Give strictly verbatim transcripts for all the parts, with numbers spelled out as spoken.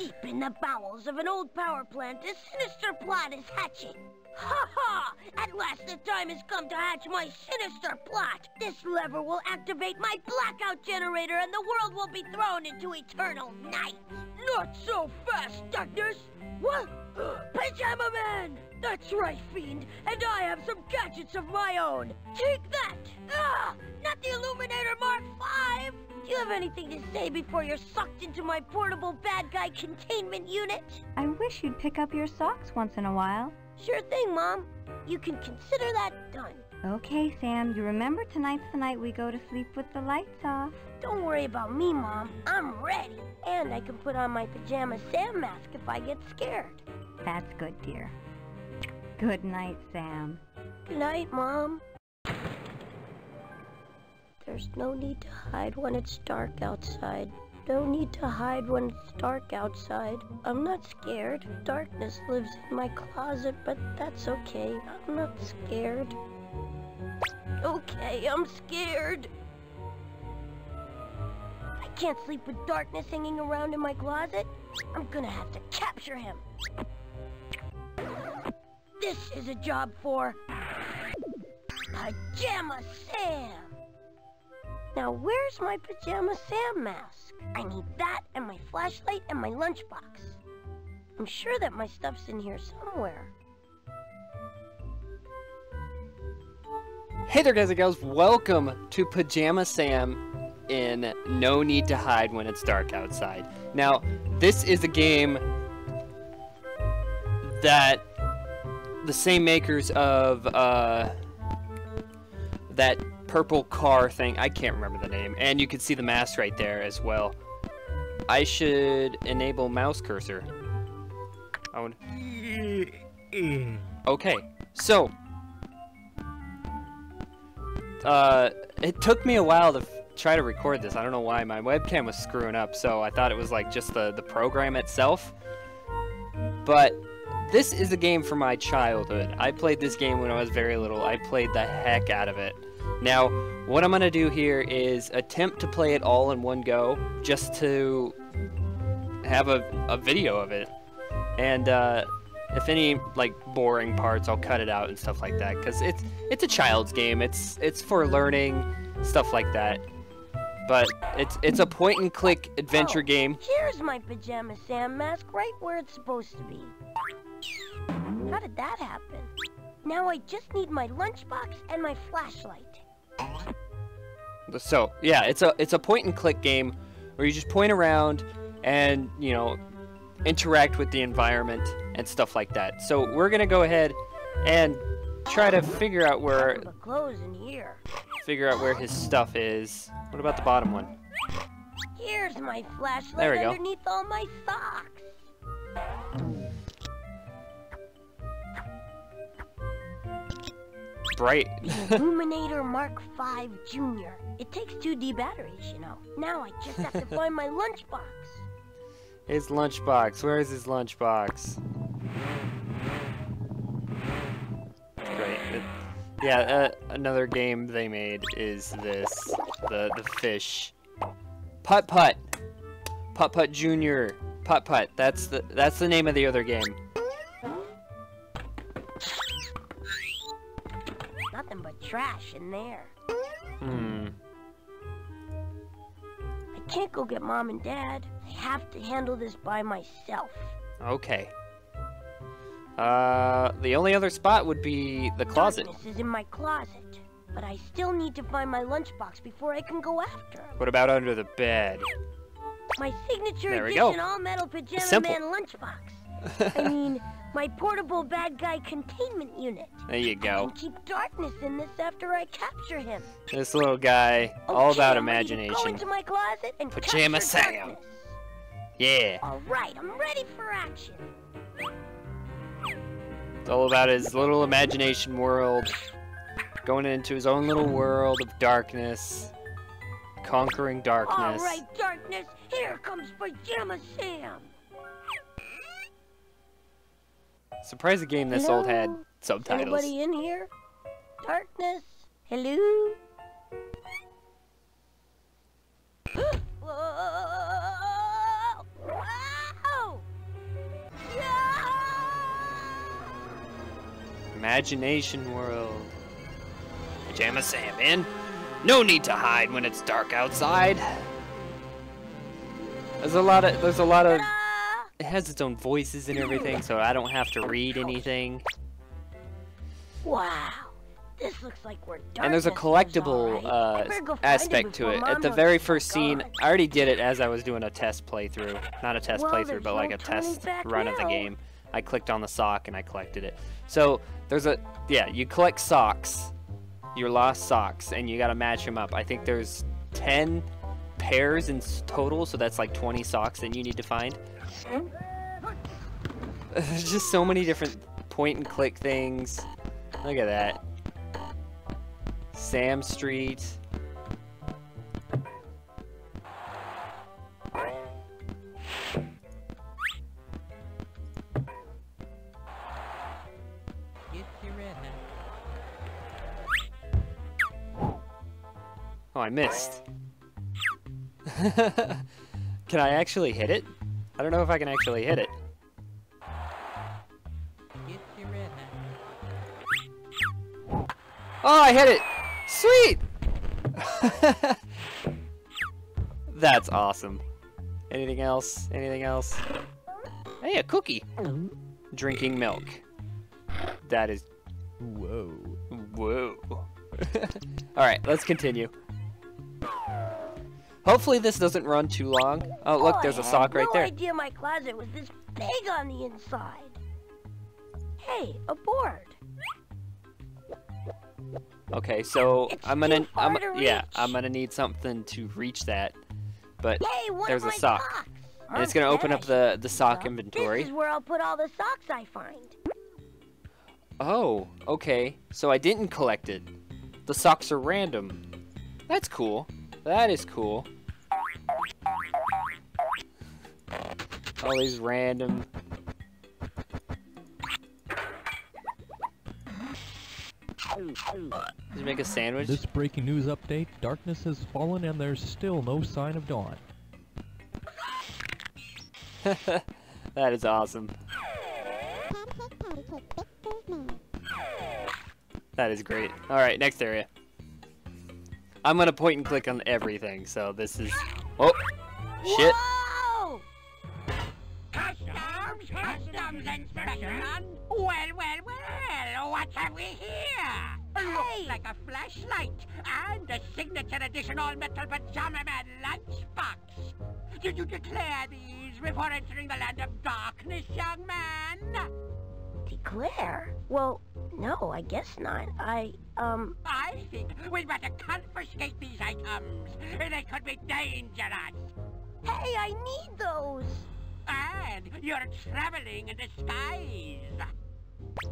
Deep in the bowels of an old power plant, a sinister plot is hatching. Ha ha! At last the time has come to hatch my sinister plot! This lever will activate my blackout generator and the world will be thrown into eternal night! Not so fast, darkness! What? Pajama Man! That's right, Fiend! And I have some gadgets of my own! Take that! Ah! Not the Illuminator Mark five! Do you have anything to say before you're sucked into my portable bad guy containment unit? I wish you'd pick up your socks once in a while. Sure thing, Mom. You can consider that done. Okay, Sam. You remember tonight's the night we go to sleep with the lights off. Don't worry about me, Mom. I'm ready. And I can put on my Pajama Sam mask if I get scared. That's good, dear. Good night, Sam. Good night, Mom. There's no need to hide when it's dark outside. No need to hide when it's dark outside. I'm not scared. Darkness lives in my closet, but that's okay. I'm not scared. Okay, I'm scared. I can't sleep with darkness hanging around in my closet. I'm gonna have to capture him. This is a job for Pajama Sam. Now where's my Pajama Sam mask? I need that and my flashlight and my lunchbox. I'm sure that my stuff's in here somewhere. Hey there, guys and gals. Welcome to Pajama Sam in No Need to Hide When It's Dark Outside. Now, this is a game that the same makers of uh, that purple car thing, I can't remember the name, and you can see the mask right there as well. I should enable mouse cursor. Oh. Okay, so uh, it took me a while to try to record this. I don't know why my webcam was screwing up, so I thought it was like just the the program itself. But this is a game from my childhood. I played this game when I was very little. I played the heck out of it. Now, what I'm going to do here is attempt to play it all in one go, just to have a, a video of it. And uh, if any, like, boring parts, I'll cut it out and stuff like that, because it's, it's a child's game. It's, it's for learning, stuff like that. But it's, it's a point-and-click adventure oh, game. Here's my Pajama Sam mask right where it's supposed to be. How did that happen? Now I just need my lunchbox and my flashlight. So, yeah, it's a it's a point-and-click game where you just point around and, you know, interact with the environment and stuff like that. So we're gonna go ahead and try to figure out where the clothes in here. Figure out where his stuff is. What about the bottom one? Here's my flashlight there we go. Underneath all my socks. Right. The Illuminator Mark five Junior. It takes two D batteries, you know. Now I just have to find my lunchbox. His lunchbox. Where is his lunchbox? Great. It, yeah, uh, another game they made is this. The, the fish. Putt-Putt. Putt-Putt Junior. Putt-Putt. That's the, that's the name of the other game. Nothing but trash in there. Hmm. I can't go get Mom and Dad. I have to handle this by myself. Okay. Uh, the only other spot would be the closet. This is in my closet, but I still need to find my lunchbox before I can go after him. What about under the bed? My signature edition all-metal Pajama Man lunchbox. I mean... my portable bad guy containment unit. There you go. I can keep darkness in this after I capture him. This little guy, okay, all about imagination. Go into my closet and Pajama Sam. Darkness. Yeah. All right, I'm ready for action. It's all about his little imagination world, going into his own little world of darkness, conquering darkness. All right, darkness. Here comes Pajama Sam. Surprise, a game this Hello? Old had subtitles. Anybody in here? Darkness? Hello? Whoa! Wow! Imagination world. Pajama Sam in. No need to hide when it's dark outside. There's a lot of, there's a lot of, it has its own voices and everything, so I don't have to read anything. Wow. This looks like we're done. And there's a collectible uh, aspect to it. At the very first scene, I already did it as I was doing a test playthrough. Not a test playthrough, but like a test run of the game. I clicked on the sock and I collected it. So there's a, yeah, you collect socks, your lost socks, and you gotta match them up. I think there's ten pairs in total, so that's like twenty socks that you need to find. There's just so many different point and click things. Look at that. Sam Street. Oh, I missed. Can I actually hit it? I don't know if I can actually hit it. Oh, I hit it! Sweet! That's awesome. Anything else? Anything else? Hey, a cookie! Drinking milk. That is... Whoa. Whoa. Alright, let's continue. Hopefully this doesn't run too long. Oh, look, there's a sock right there. I had no idea my closet was this big on the inside. Hey, a board. Okay, so it's I'm gonna, I'm, yeah, I'm gonna need something to reach that. But Yay, there's a sock, socks? and I'm it's gonna finished. open up the the sock well, inventory. This is where I'll put all the socks I find. Oh, okay. So I didn't collect it. The socks are random. That's cool. That is cool. All these random. Did you make a sandwich? This breaking news update, darkness has fallen and there's still no sign of dawn. That is awesome. That is great. Alright, next area. I'm gonna point and click on everything, so this is... Oh! Shit! Whoa! Customs, customs inspection! Well, well, well, what have we here? Looks like a flashlight and a signature edition all-metal Pajama Man lunchbox. Did you declare these before entering the land of darkness, young man? Declare? Well, no, I guess not. I, um... I think we'd better confiscate these items. They could be dangerous. Hey, I need those! And you're traveling in disguise.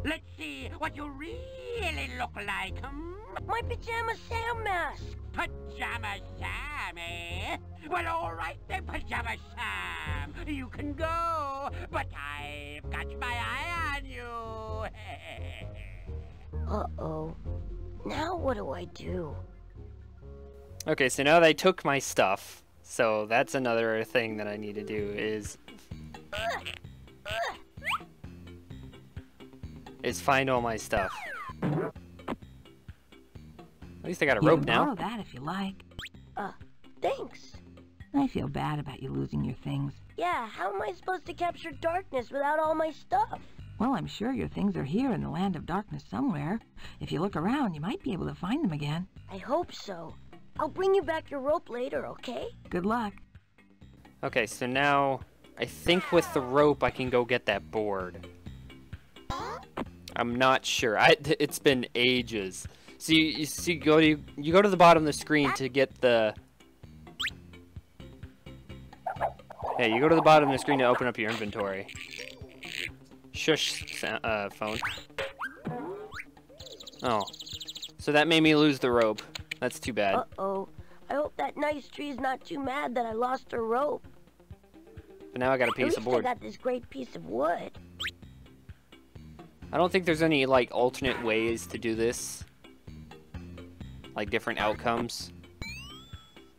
Let's see what you really look like, hmm? My Pajama Sam mask! Pajama Sam, eh? Well, alright then, Pajama Sam. You can go, but I've got my eye on you. Uh-oh. Now what do I do? Okay, so now they took my stuff. So that's another thing that I need to do is... Ugh. Ugh. Is find all my stuff. At least I got a rope now. You can borrow that if you like. Uh, thanks. I feel bad about you losing your things. Yeah, how am I supposed to capture darkness without all my stuff? Well, I'm sure your things are here in the land of darkness somewhere. If you look around, you might be able to find them again. I hope so. I'll bring you back your rope later, okay? Good luck. Okay, so now I think with the rope I can go get that board. I'm not sure. I, it's been ages. So you, you see, go to you go to the bottom of the screen to get the. Yeah, you go to the bottom of the screen to open up your inventory. Shush, uh, phone. Oh, so that made me lose the rope. That's too bad. Uh oh. I hope that nice tree's not too mad that I lost her rope. But now I got a piece of board. I got this great piece of wood. I don't think there's any, like, alternate ways to do this. Like, different outcomes.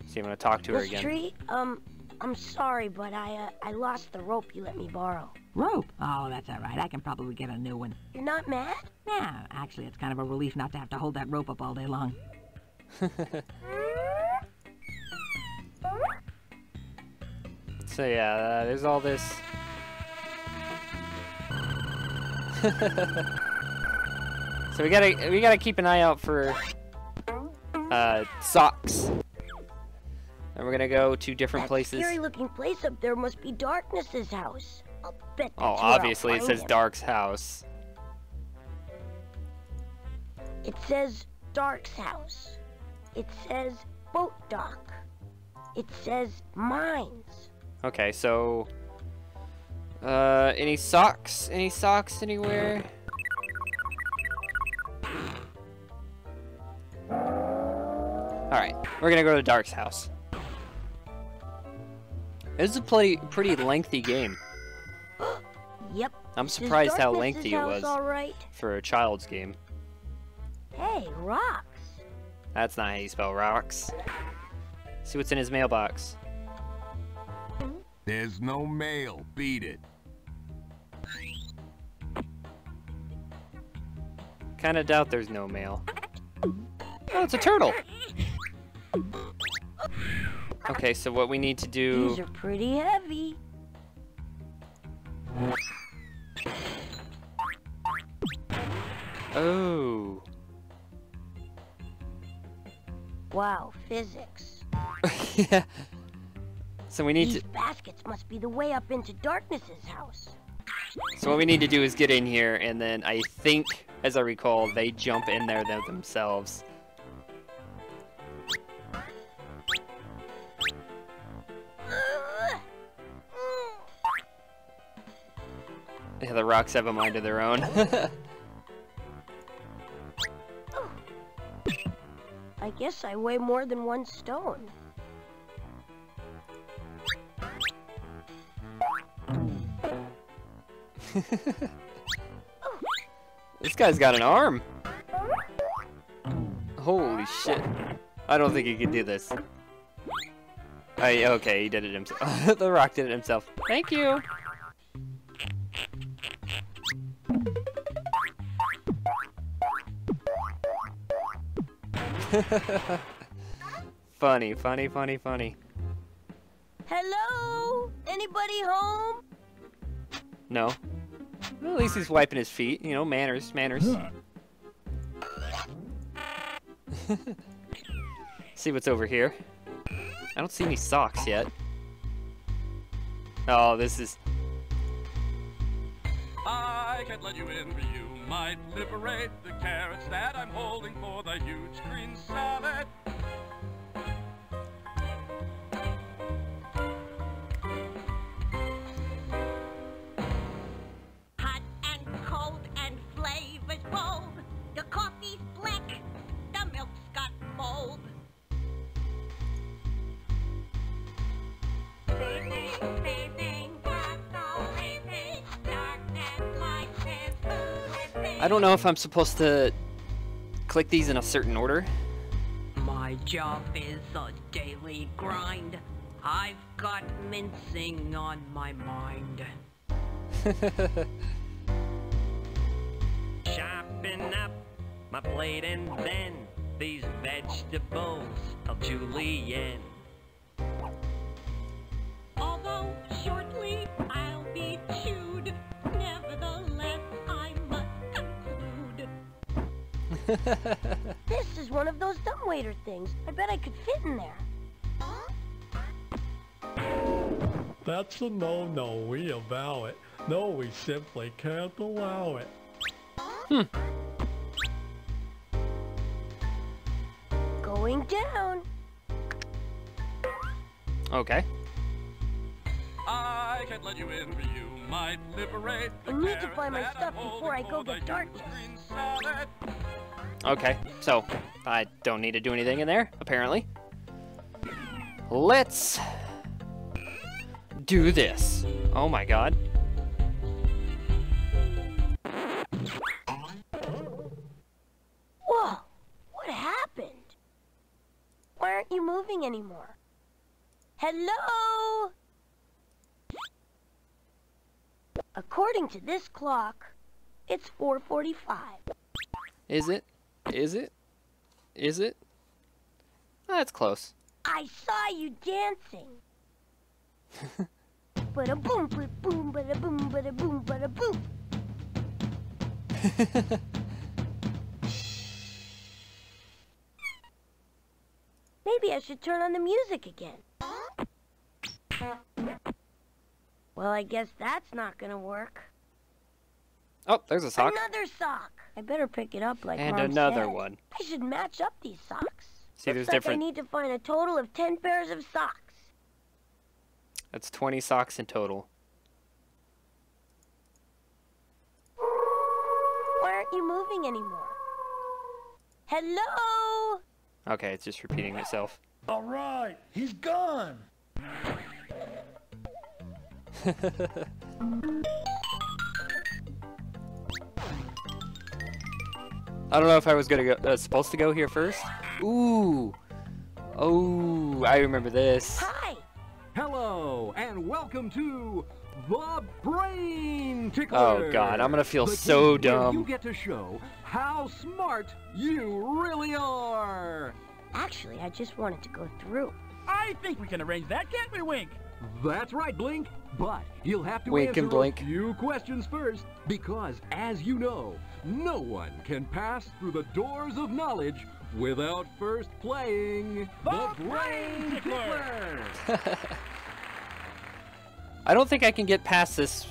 See, I'm gonna talk to her again. Miss Tree, um, I'm sorry, but I, uh, I lost the rope you let me borrow. Rope? Oh, that's alright. I can probably get a new one. You're not mad? Yeah, actually, it's kind of a relief not to have to hold that rope up all day long. So yeah, uh, there's all this. So we gotta we gotta keep an eye out for uh, socks. And we're gonna go to different that places. That scary-looking place up there must be Darkness's house. I'll bet. Oh, obviously it says him. Dark's house. It says Dark's house. It says boat dock. It says mines. Okay, so uh, any socks? Any socks anywhere? All right, we're gonna go to Dark's house. This is a pretty, pretty lengthy game. Yep. I'm surprised how lengthy it was right. for a child's game. Hey, rocks. That's not how you spell rocks. See what's in his mailbox. There's no mail. Beat it. Kind of doubt there's no mail. Oh, it's a turtle. Okay, so what we need to do... These are pretty heavy. Oh. Wow, physics. Yeah. So we need These to... These baskets must be the way up into Darkness's house. So what we need to do is get in here, and then I think, as I recall, they jump in there themselves. Yeah, the rocks have a mind of their own. I guess I weigh more than one stone. This guy's got an arm. Holy shit. I don't think he can do this. I, okay, he did it himself. The rock did it himself. Thank you. Funny, funny, funny, funny. Hello? Anybody home? No. Well, at least he's wiping his feet. You know, manners, manners. See what's over here. I don't see any socks yet. Oh, this is... I can't let you in, but you might liberate the carrots that I'm holding for the huge green salad. Hot and cold and flavors bold. The coffee's black, the milk's got mold. Baby, baby. I don't know if I'm supposed to click these in a certain order. My job is a daily grind. I've got mincing on my mind. Chopping up my plate and then these vegetables of julienne. Although shortly I'll be chewed, nevertheless I must. This is one of those dumbwaiter things. I bet I could fit in there. That's a no-no, we avow it. No, we simply can't allow it. Hmm. Going down. Okay. I can't let you in, but you might liberate the I need to find my stuff before I go to Darkness. Okay, so I don't need to do anything in there, apparently. Let's do this. Oh my god. Whoa, what happened? Why aren't you moving anymore? Hello? According to this clock, it's four forty-five. Is it? Is it? Is it? Oh, that's close. I saw you dancing. Bada boom, bada boom, bada boom, bada boom, bada boom. Maybe I should turn on the music again. Well, I guess that's not gonna work. Oh, there's a sock. Another sock. I better pick it up like Mom said. And another one. I should match up these socks. See, there's different. I need to find a total of ten pairs of socks. That's twenty socks in total. Why aren't you moving anymore? Hello? Okay, it's just repeating itself. All right, he's gone. I don't know if I was gonna go, uh, supposed to go here first. Ooh. Oh, I remember this. Hi. Hello, and welcome to the Brain Tickler. Oh God, I'm gonna feel the so dumb. You get to show how smart you really are. Actually, I just wanted to go through. I think we can arrange that, can't we, Wink? That's right, Blink. But you'll have to Wink answer and Blink. a few questions first, because as you know, no one can pass through the doors of knowledge without first playing the, the Brain Tickler. Tickler. I don't think I can get past this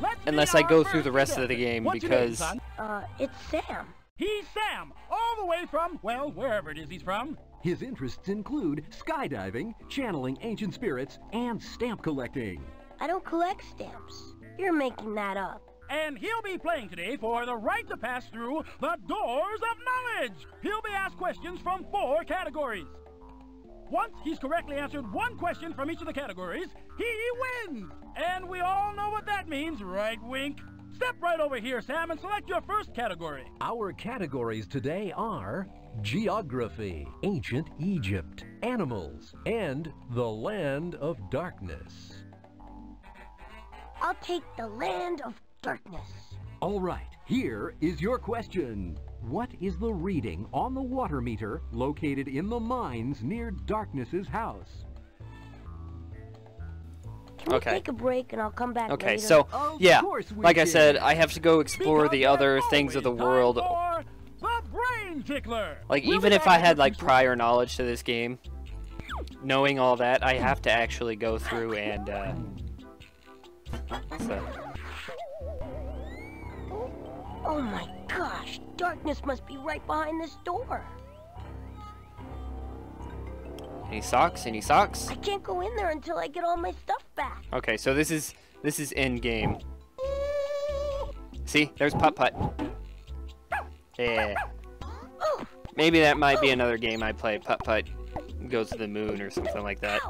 Let's unless I go through the rest step. of the game What's because name, uh, it's Sam. He's Sam, all the way from, well, wherever it is he's from. His interests include skydiving, channeling ancient spirits, and stamp collecting. I don't collect stamps. You're making that up. And he'll be playing today for the right to pass through the doors of knowledge. He'll be asked questions from four categories. Once he's correctly answered one question from each of the categories, he wins. And we all know what that means, right, Wink? Step right over here, Sam, and select your first category. Our categories today are Geography, Ancient Egypt, Animals, and the Land of Darkness. I'll take the Land of Darkness. All right, here is your question. What is the reading on the water meter located in the mines near Darkness's house? Can okay. we take a break and I'll come back Okay, later? so, of yeah, like did. I said, I have to go explore because the other things of the world. The Brain Tickler! Like, we'll even if I had, like, prior knowledge to this game, knowing all that, I have to actually go through and, uh... So. Oh my gosh, Darkness must be right behind this door. Any socks? Any socks? I can't go in there until I get all my stuff back. Okay, so this is, this is end game. See, there's Putt-Putt. Yeah. Maybe that might be another game I play. Putt-Putt goes to the moon or something like that.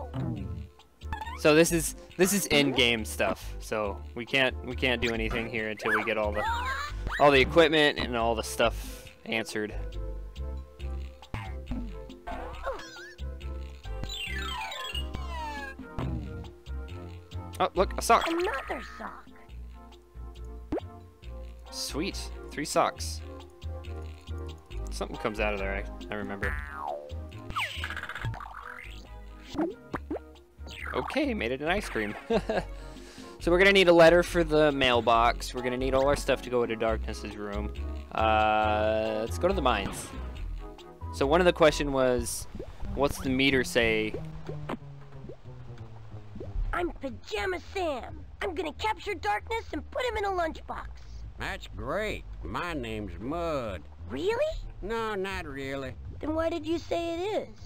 So this is this is end game stuff. So we can't we can't do anything here until we get all the all the equipment and all the stuff answered. Oh, look, a sock. Another sock. Sweet, three socks. Something comes out of there, I, I remember. Okay, made it an ice cream. So we're gonna need a letter for the mailbox. We're gonna need all our stuff to go into Darkness's room. Uh, let's go to the mines. So one of the question was, what's the meter say? I'm Pajama Sam. I'm gonna capture Darkness and put him in a lunchbox. That's great. My name's Mud. Really? No, not really. Then why did you say it is?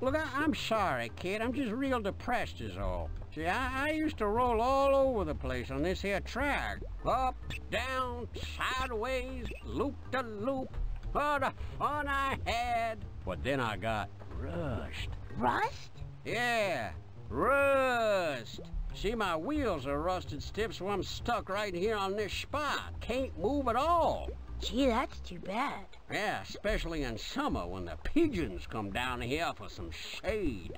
Look, I, I'm sorry, kid. I'm just real depressed is all. See, I, I used to roll all over the place on this here track. Up, down, sideways, loop-de-loop. But on I had. But then I got rust. Rust? Yeah, rust. See, my wheels are rusted stiff, so I'm stuck right here on this spot. Can't move at all. Gee, that's too bad. Yeah, especially in summer when the pigeons come down here for some shade.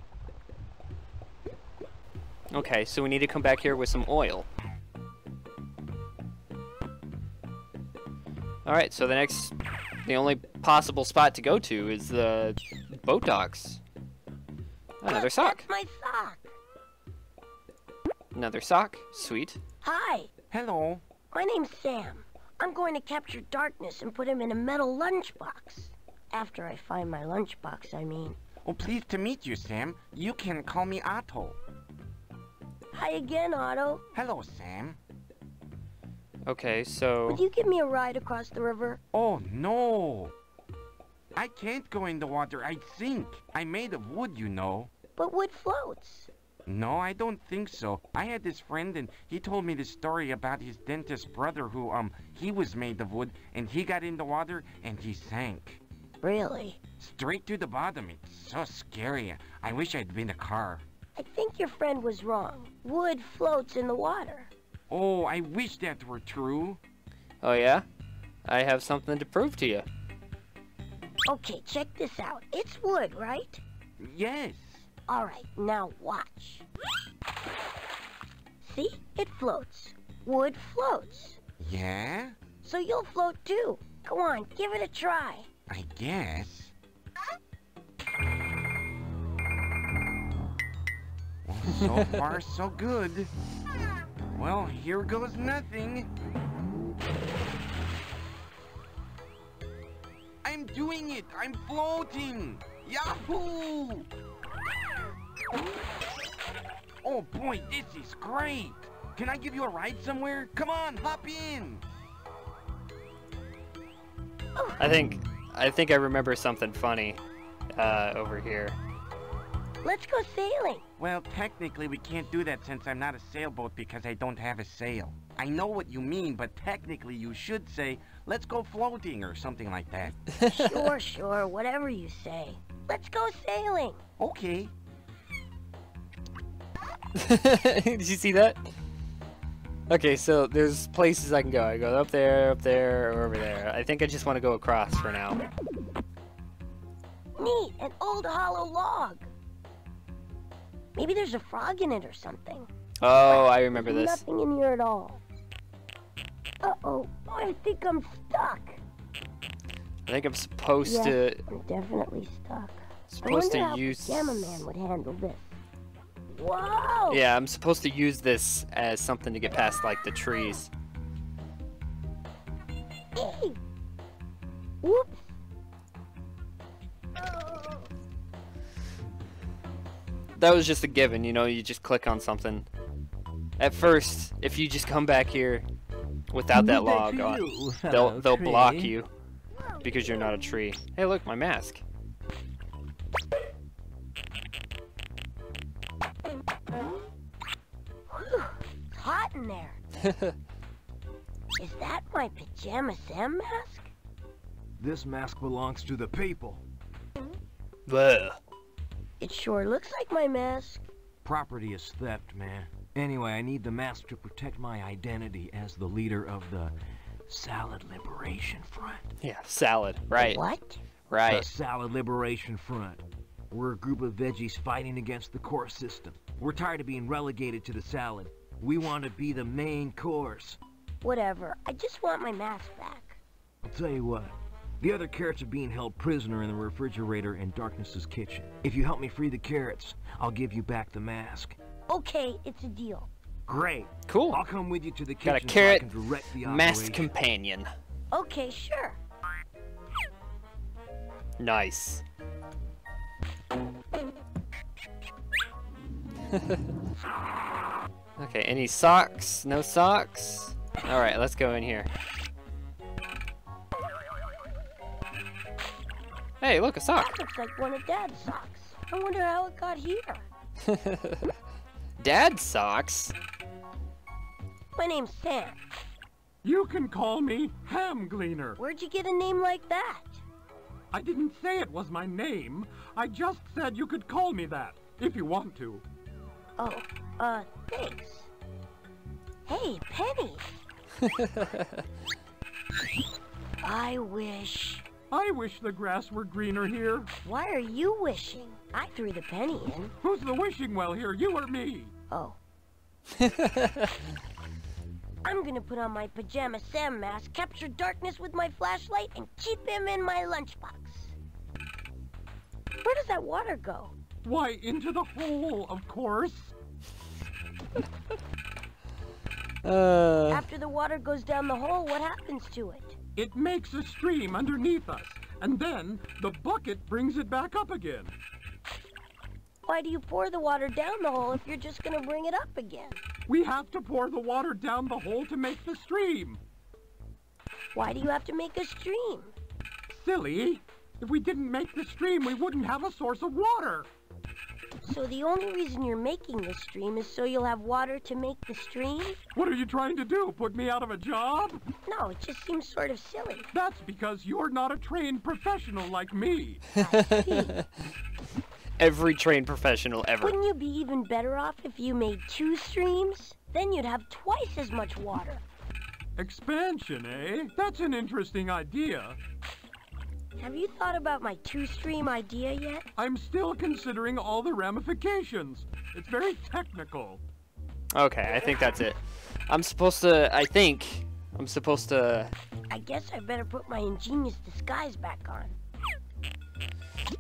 Okay, so we need to come back here with some oil. Alright, so the next, the only possible spot to go to is the boat docks. Another sock. My sock. Another sock. Sweet. Hi. Hello. My name's Sam. I'm going to capture darkness and put him in a metal lunchbox. After I find my lunchbox, I mean. Oh, pleased to meet you, Sam. You can call me Otto. Hi again, Otto. Hello, Sam. Okay, so... would you give me a ride across the river? Oh, no. I can't go in the water. I sink. I'm made of wood, you know. But wood floats. No, I don't think so. I had this friend, and he told me this story about his dentist brother who, um, he was made of wood, and he got in the water, and he sank. Really? Straight to the bottom. It's so scary. I wish I'd been a car. I think your friend was wrong. Wood floats in the water. Oh, I wish that were true. Oh, yeah? I have something to prove to you. Okay, check this out. It's wood, right? Yes. All right, now watch. See? It floats. Wood floats. Yeah? So you'll float, too. Come on, give it a try. I guess. Well, so far, so good. Well, here goes nothing. I'm doing it! I'm floating! Yahoo! Oh boy, this is great! Can I give you a ride somewhere? Come on, hop in! I think, I think I remember something funny uh, over here. Let's go sailing. Well, technically we can't do that since I'm not a sailboat because I don't have a sail. I know what you mean, but technically you should say, let's go floating or something like that. Sure, sure, whatever you say. Let's go sailing. Okay. Did you see that? Okay, so there's places I can go. I go up there, up there, or over there. I think I just want to go across for now. Neat, an old hollow log. Maybe there's a frog in it or something. Oh, I remember this. There's nothing in here at all. Uh-oh. I think I'm stuck. I think I'm supposed yes, to... I'm definitely stuck. Supposed to how use... Pajama Man would handle this. Whoa! Yeah, I'm supposed to use this as something to get past, like, the trees. Hey! Whoops! That was just a given, you know, you just click on something. At first, if you just come back here without that log on, they'll, they'll block you because you're not a tree. Hey, look, my mask. It's hot in there. Is that my Pajama Sam mask? This mask belongs to the people. Bleh. It sure looks like my mask. Property is theft, man. Anyway, I need the mask to protect my identity as the leader of the Salad Liberation Front. Yeah, Salad, right. What? Right. The Salad Liberation Front. We're a group of veggies fighting against the core system. We're tired of being relegated to the salad. We want to be the main course. Whatever. I just want my mask back. I'll tell you what. The other carrots are being held prisoner in the refrigerator in Darkness's kitchen. If you help me free the carrots, I'll give you back the mask. Okay, it's a deal. Great. Cool. I'll come with you to the kitchen. Got a carrot so I can direct the masked companion. Okay, sure. Nice. Okay, any socks? No socks? Alright, let's go in here. Hey, look, a sock. That looks like one of Dad's socks. I wonder how it got here. Dad's socks? My name's Sam. You can call me Ham Gleaner. Where'd you get a name like that? I didn't say it was my name. I just said you could call me that, if you want to. Oh, uh, thanks. Hey, Penny. I wish... I wish the grass were greener here. Why are you wishing? I threw the penny in. Who's the wishing well here, you or me? Oh. I'm gonna put on my Pajama Sam mask, capture darkness with my flashlight, and keep him in my lunchbox. Where does that water go? Why, into the hole, of course. uh... After the water goes down the hole, what happens to it? It makes a stream underneath us, and then the bucket brings it back up again. Why do you pour the water down the hole if you're just going to bring it up again? We have to pour the water down the hole to make the stream. Why do you have to make a stream? Silly. If we didn't make the stream, we wouldn't have a source of water. So the only reason you're making this stream is so you'll have water to make the stream? What are you trying to do? Put me out of a job? No, it just seems sort of silly. That's because you're not a trained professional like me. I see. Every trained professional ever. Wouldn't you be even better off if you made two streams? Then you'd have twice as much water. Expansion, eh? That's an interesting idea. Have you thought about my two-stream idea yet? I'm still considering all the ramifications. It's very technical. Okay, I think that's it. I'm supposed to... I think... I'm supposed to... I guess I better put my ingenious disguise back on.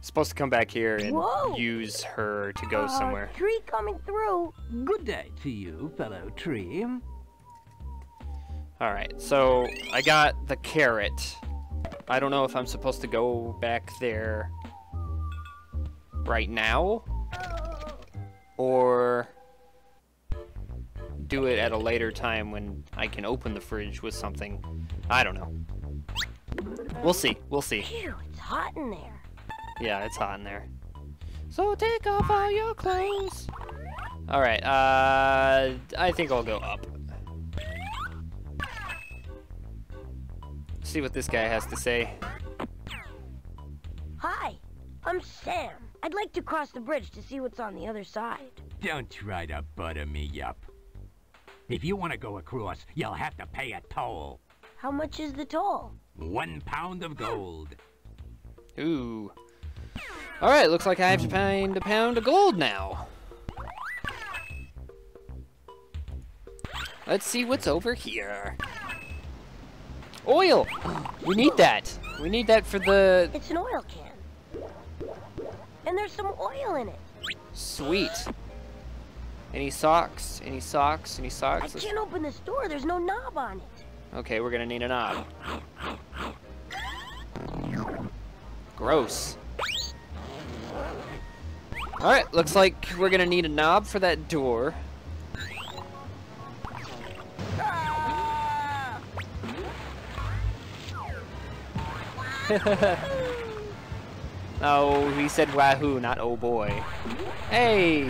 Supposed to come back here and Whoa. use her to go uh, somewhere. Tree coming through. Good day to you, fellow tree. Alright, so I got the carrot. I don't know if I'm supposed to go back there right now or do it at a later time when I can open the fridge with something. I don't know. We'll see. We'll see. Phew, it's hot in there. Yeah, it's hot in there. So take off all your clothes. All right. Uh, I think I'll go up. See what this guy has to say. Hi, I'm Sam. I'd like to cross the bridge to see what's on the other side. Don't try to butter me up. If you want to go across, you'll have to pay a toll. How much is the toll? One pound of gold. Ooh. Alright, looks like I have to find a pound of gold now. Let's see what's over here. Oil! We need that. We need that for the... It's an oil can. And there's some oil in it. Sweet. Any socks? Any socks? Any socks? I Let's... can't open this door. There's no knob on it. Okay, we're gonna need a knob. Gross. Alright, looks like we're gonna need a knob for that door. Oh, he said wahoo, not oh boy. Hey!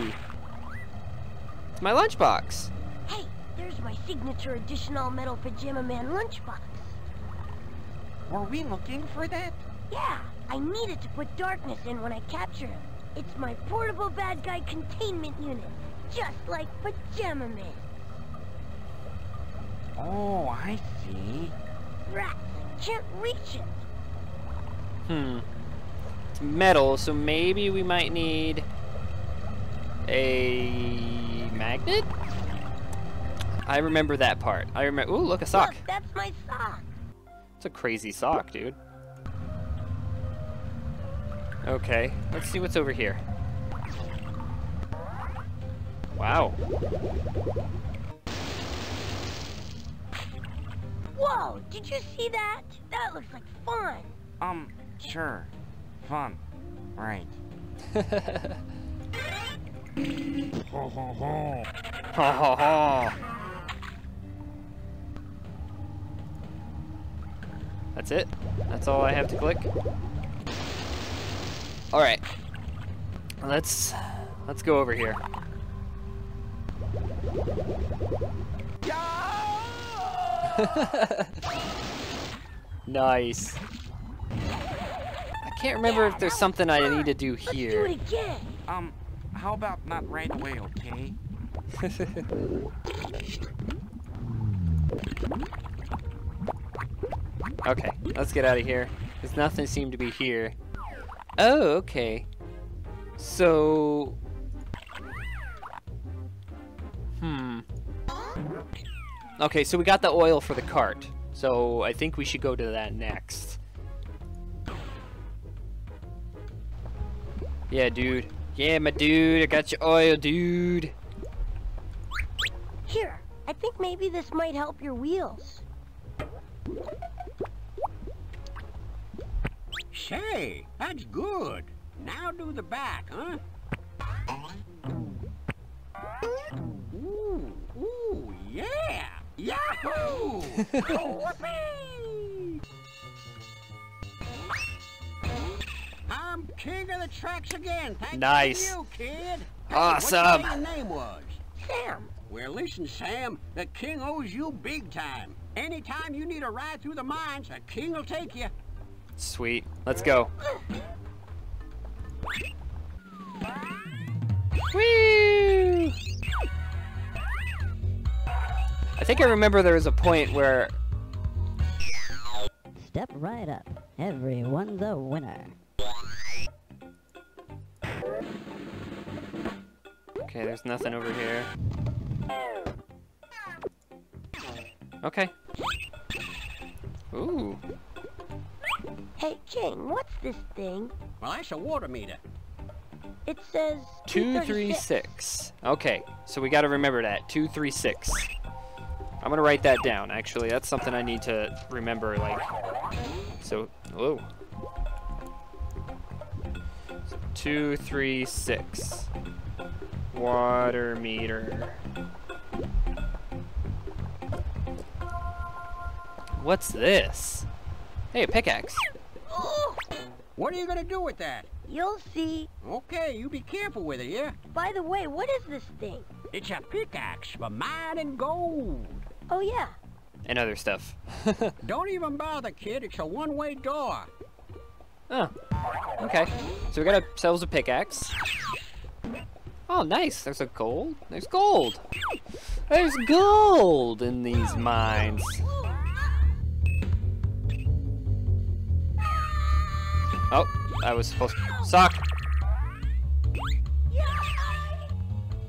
It's my lunchbox. Hey, there's my signature edition all metal Pajama Man lunchbox. Were we looking for that? Yeah, I needed to put darkness in when I capture him. It's my portable bad guy containment unit, just like Pajama Man. Oh, I see. Rats, I can't reach it. Hmm. It's metal, so maybe we might need a magnet? I remember that part. I remember. Ooh, look, a sock. Look, that's my sock. It's a crazy sock, dude. Okay, let's see what's over here. Wow. Whoa, did you see that? That looks like fun. Um, sure. Fun. Right. Ho ho ho. Ho ho ho. That's it? That's all I have to click? Alright. Let's let's go over here. Nice. I can't remember if there's something I need to do here. Let's do it again. Um, how about not right away, okay? Okay, let's get out of here. Because nothing seemed to be here. Oh, okay. So... Hmm. Okay, so we got the oil for the cart. So I think we should go to that next. Yeah, dude. Yeah, my dude. I got your oil, dude. Here. I think maybe this might help your wheels. Say, that's good. Now do the back, huh? Ooh, ooh, yeah! Yahoo! Whoopee! I'm king of the tracks again. Thank nice. You, kid. Awesome. What your name was? Sam. Well, listen, Sam. The king owes you big time. Anytime you need a ride through the mines, the king will take you. Sweet. Let's go. Whee! I think I remember there was a point where... Step right up. Everyone's a winner. Okay, there's nothing over here. Okay. Ooh. Hey, King, what's this thing? Well, that's a water meter. It says two three six. Okay, so we gotta remember that. two three six. I'm gonna write that down, actually. That's something I need to remember, like. So, whoa. So, two three six. Water meter. What's this? Hey, a pickaxe. What are you gonna do with that? You'll see. Okay, you be careful with it, yeah? By the way, what is this thing? It's a pickaxe for mining gold. Oh, yeah. And other stuff. Don't even bother, kid. It's a one-way door. Oh. Okay. So we got ourselves a pickaxe. Oh, nice. There's a gold. There's gold. There's gold in these mines. Oh, I was supposed to... Sock!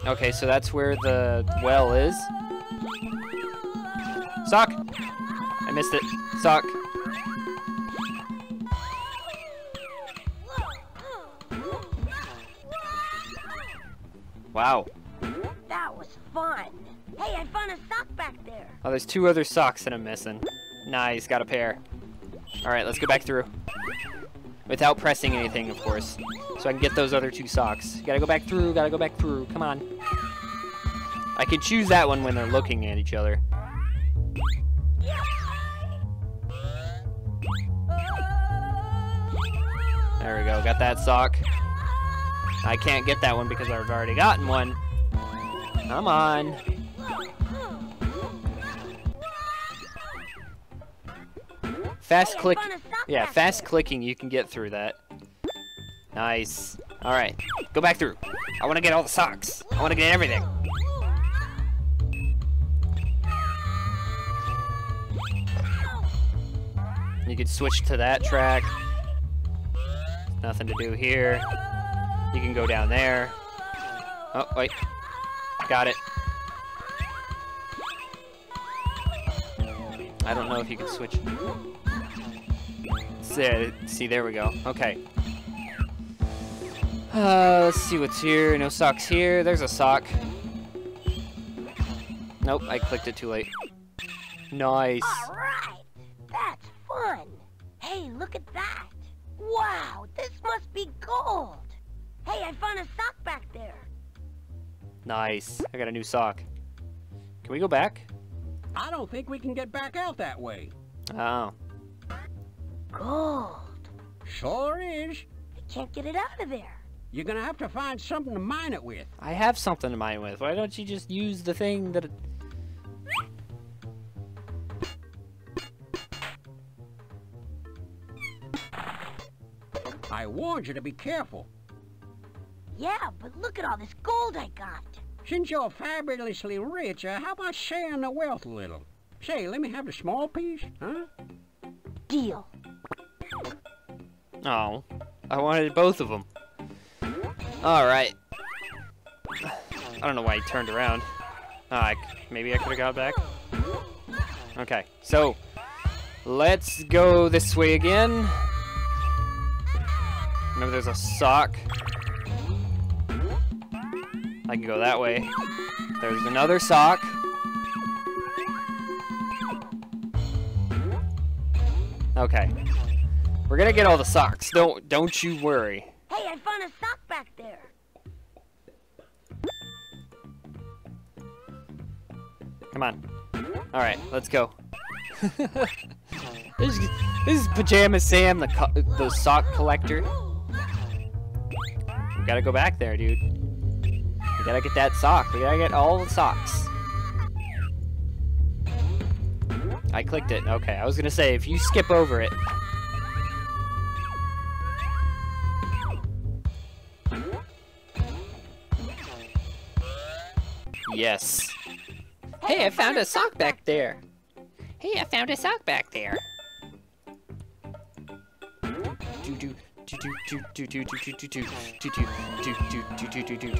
Okay, so that's where the well is. Sock! I missed it. Sock! Wow. That was fun. Hey, I found a sock back there. Oh, there's two other socks that I'm missing. Nice, got a pair. Alright, let's go back through. Without pressing anything, of course. So I can get those other two socks. Gotta go back through, gotta go back through. Come on. I can choose that one when they're looking at each other. There we go, got that sock. I can't get that one because I've already gotten one. Come on. Fast click, yeah, fast clicking, you can get through that. Nice. All right, go back through. I want to get all the socks. I want to get everything. You can switch to that track. Nothing to do here. You can go down there. Oh, wait. Got it. I don't know if you can switch. See, there we go. Okay. Uh, let's see what's here. No socks here. There's a sock. Nope, I clicked it too late. Nice. All right. That's fun. Hey, look at that. Wow, this must be gold. Hey, I found a sock back there. Nice. I got a new sock. Can we go back? I don't think we can get back out that way. Oh. Gold. Sure is. I can't get it out of there. You're gonna have to find something to mine it with. I have something to mine with. Why don't you just use the thing that... It... I warned you to be careful. Yeah, but look at all this gold I got. Since you're fabulously rich, uh, how about sharing the wealth a little? Say, let me have the small piece, huh? Deal. Oh, I wanted both of them. All right. I don't know why he turned around. Uh, I, maybe I could have got back. Okay, so let's go this way again. Remember there's a sock. I can go that way. There's another sock. Okay. We're gonna get all the socks. Don't don't you worry. Hey, I found a sock back there. Come on. Alright, let's go. This is, this is Pajama Sam, the, co the sock collector. We gotta go back there, dude. We gotta get that sock. We gotta get all the socks. I clicked it. Okay, I was gonna say, if you skip over it. Yes. Hey, I found a sock back there. Hey, I found a sock back there. Do do do do do do do do do do do do do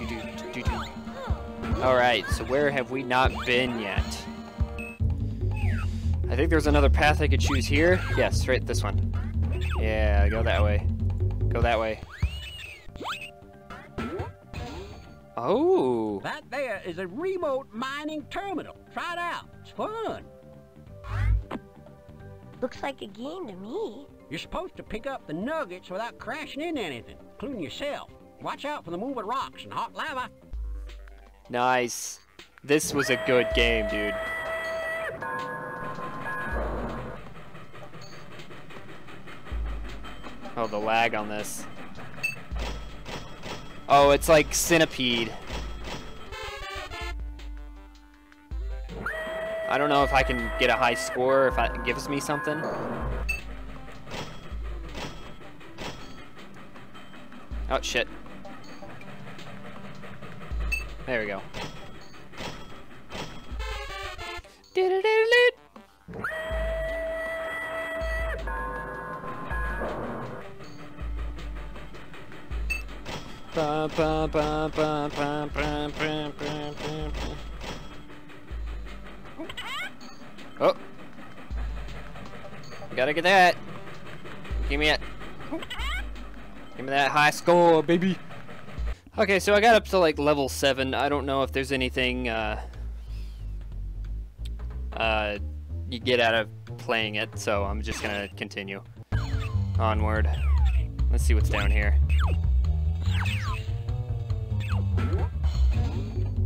do. All right, so where have we not been yet? I think there's another path I could choose here. Yes, right, this one. Yeah, go that way. Go that way. Oh. That there is a remote mining terminal. Try it out. It's fun. Looks like a game to me. You're supposed to pick up the nuggets without crashing into anything, including yourself. Watch out for the moving rocks and hot lava. Nice. This was a good game, dude. Oh, the lag on this. Oh, it's like Centipede. I don't know if I can get a high score, if it gives me something. Oh, shit. There we go. Ba, ba, ba, ba, ba, ba, ba, ba, ba, ba. Oh, gotta get that. Give me it. Give me that high score, baby. Okay, so I got up to like level seven. I don't know if there's anything uh, uh, you get out of playing it, so I'm just gonna continue onward. Let's see what's down here.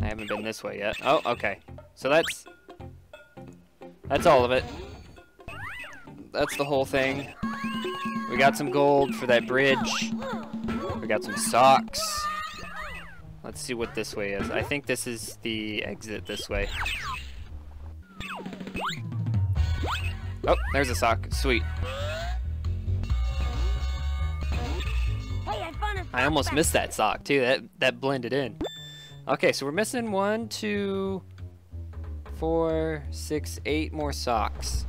I haven't been this way yet. Oh, okay. So that's... That's all of it. That's the whole thing. We got some gold for that bridge. We got some socks. Let's see what this way is. I think this is the exit this way. Oh, there's a sock. Sweet. I almost missed that sock, too. That, that blended in. Okay, so we're missing one, two, four, six, eight more socks.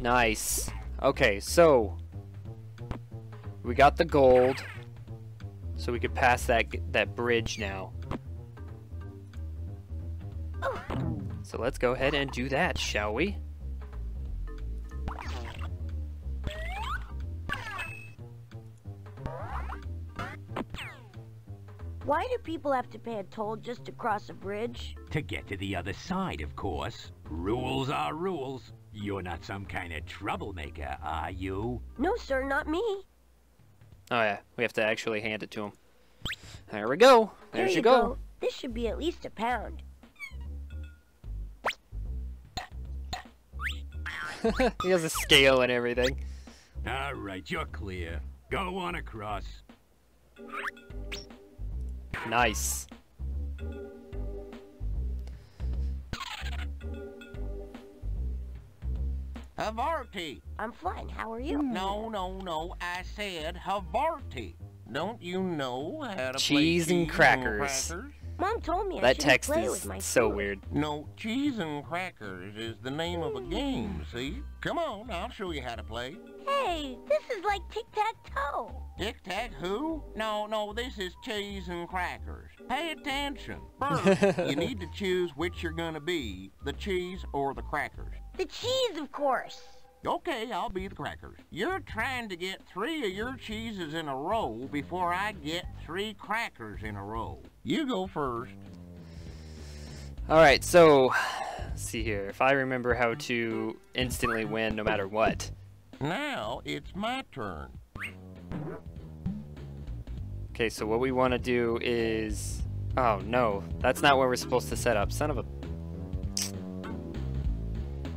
Nice. Okay, so we got the gold, so we could pass that that bridge now. So let's go ahead and do that, shall we? Why do people have to pay a toll just to cross a bridge? To get to the other side, of course. Rules are rules. You're not some kind of troublemaker, are you? No, sir, not me. Oh, yeah. We have to actually hand it to him. There we go. There you go. go. This should be at least a pound. He has a scale and everything. All right, you're clear. Go on across. Nice. Havarti. I'm fine. How are you? No, no, no. I said Havarti. Don't you know how to play cheese and crackers? And crackers? Mom told me I shouldn't play with my food. That text is so weird. No, Cheese and Crackers is the name mm. of a game, see? Come on, I'll show you how to play. Hey, this is like tic-tac-toe. Tic-tac-who? No, no, this is Cheese and Crackers. Pay attention. First, you need to choose which you're gonna be, the cheese or the crackers. The cheese, of course. Okay, I'll be the crackers. You're trying to get three of your cheeses in a row before I get three crackers in a row. You go first. Alright, so, let's see here. If I remember how to instantly win no matter what. Now, it's my turn. Okay, so what we want to do is... Oh, no. That's not where we're supposed to set up. Son of a...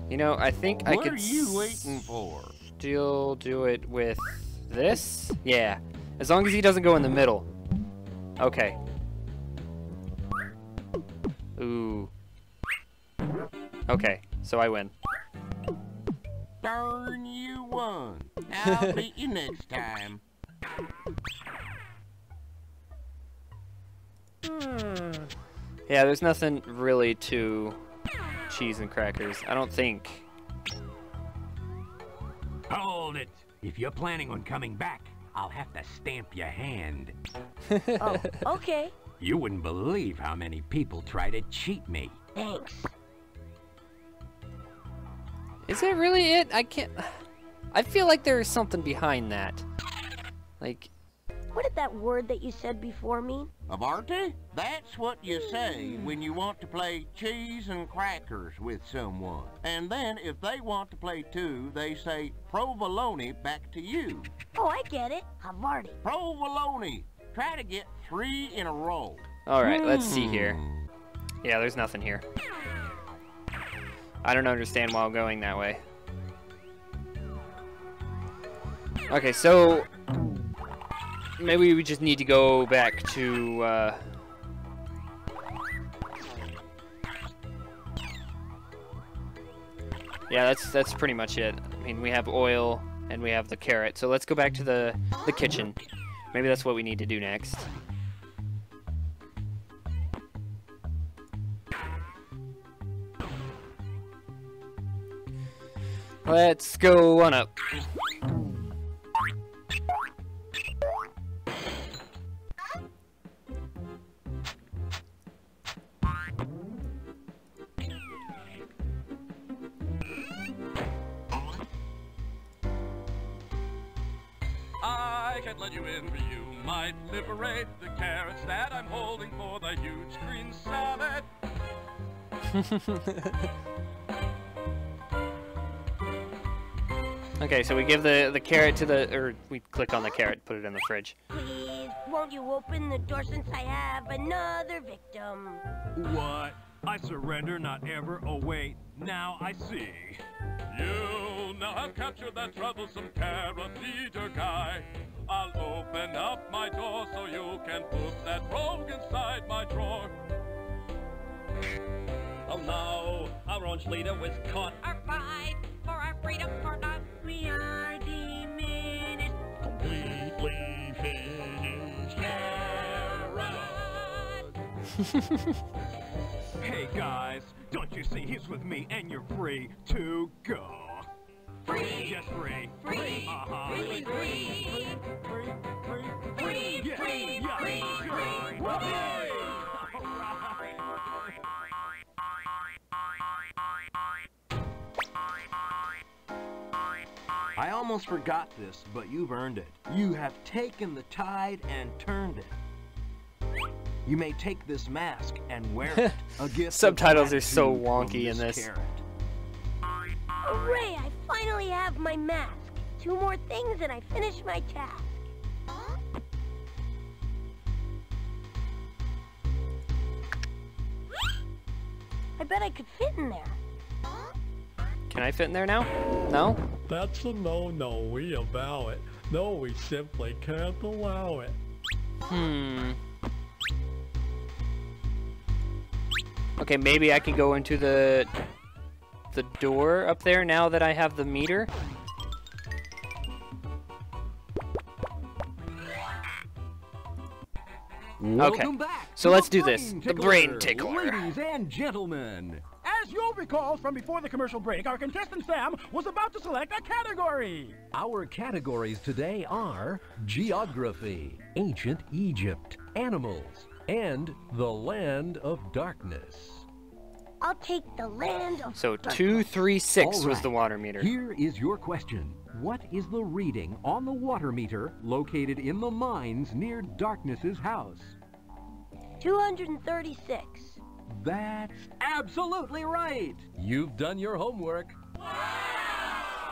You know, I think I could still do it with this. Yeah, as long as he doesn't go in the middle. Okay. Ooh. Okay, so I win. Darn, you won. I'll beat you next time. Yeah, there's nothing really to... Cheese and Crackers. I don't think. Hold it. If you're planning on coming back, I'll have to stamp your hand. Oh, okay. You wouldn't believe how many people try to cheat me. Thanks. Is that really it? I can't... I feel like there is something behind that. Like... What did that word that you said before mean? Havarti? That's what you say when you want to play Cheese and Crackers with someone. And then if they want to play two, they say Provolone back to you. Oh, I get it. Havarti. Provolone. Try to get three in a row. Alright, mm. let's see here. Yeah, there's nothing here. I don't understand why I'm going that way. Okay, so... Maybe we just need to go back to, uh... yeah, that's that's pretty much it. I mean, we have oil, and we have the carrot, so let's go back to the, the kitchen. Maybe that's what we need to do next. Let's go on up. Let you in, but you might liberate the carrots that I'm holding for the huge green salad. Okay, so we give the the carrot to the, or we click on the carrot, put it in the fridge. Please, won't you open the door since I have another victim? What? I surrender, not ever. Oh wait, now I see. You now have captured that troublesome carrot eater guy. I'll open up my door so you can put that rogue inside my drawer. Oh no, our orange leader was caught. Our fight for our freedom for not. We are diminished. Completely finished. Carrot. Hey guys, don't you see he's with me and you're free to go. Free! Yes, free! Free! Uh-huh. Free! Free! Free! Free! Free! Free! Yeah. Free! Yeah. Free! Free! All right. I almost forgot this, but you've earned it. You have taken the tide and turned it. You may take this mask and wear it. A gift. Subtitles are so wonky in this. Carrot. Hooray! I finally have my mask. Two more things and I finish my task. Huh? I bet I could fit in there. Huh? Can I fit in there now? No? That's a no-no. We avow it. No, we simply can't allow it. Hmm. Okay, maybe I can go into the... the door up there now that I have the meter. Okay, so let's do this. The Brain Tickler. Ladies and gentlemen, as you'll recall from before the commercial break, our contestant Sam was about to select a category. Our categories today are geography, ancient Egypt, animals, and the land of darkness. I'll take the land of So darkness. two three six right. was the water meter. Here is your question. What is the reading on the water meter located in the mines near Darkness's house? two hundred thirty-six. That's absolutely right. You've done your homework. Wow!